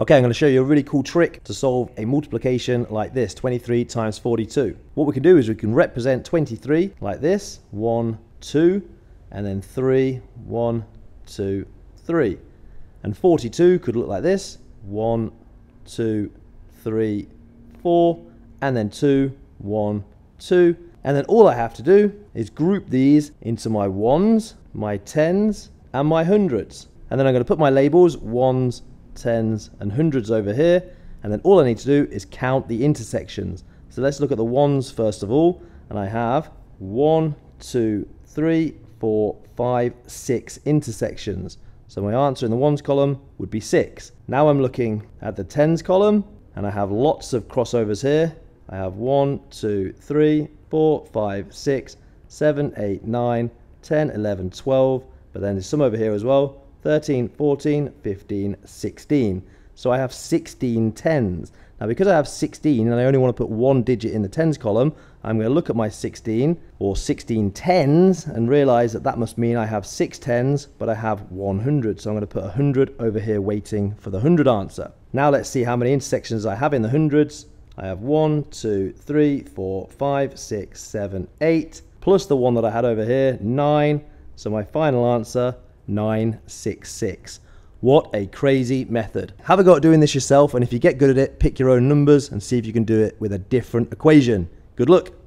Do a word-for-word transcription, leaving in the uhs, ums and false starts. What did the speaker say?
Okay, I'm going to show you a really cool trick to solve a multiplication like this, twenty-three times forty-two. What we can do is we can represent twenty-three like this, one, two, and then three, one, two, three. And forty-two could look like this, one, two, three, four, and then two, one, two. And then all I have to do is group these into my ones, my tens, and my hundreds. And then I'm going to put my labels ones, tens, and hundreds over here. And then all I need to do is count the intersections. So let's look at the ones first of all. And I have one, two, three, four, five, six intersections. So my answer in the ones column would be six. Now I'm looking at the tens column, and I have lots of crossovers here. I have one, two, three, four, five, six, seven, eight, nine, ten, eleven, twelve, but then there's some over here as well, thirteen, fourteen, fifteen, sixteen. So I have sixteen tens. Now because I have sixteen and I only want to put one digit in the tens column, I'm going to look at my sixteen or sixteen tens and realize that that must mean I have six tens, but I have one hundred. So I'm going to put one hundred over here waiting for the one hundred answer. Now let's see how many intersections I have in the hundreds. I have one, two, three, four, five, six, seven, eight, plus the one that I had over here, nine. So my final answer, nine, six, six. What a crazy method. Have a go at doing this yourself, and if you get good at it, pick your own numbers and see if you can do it with a different equation. Good luck.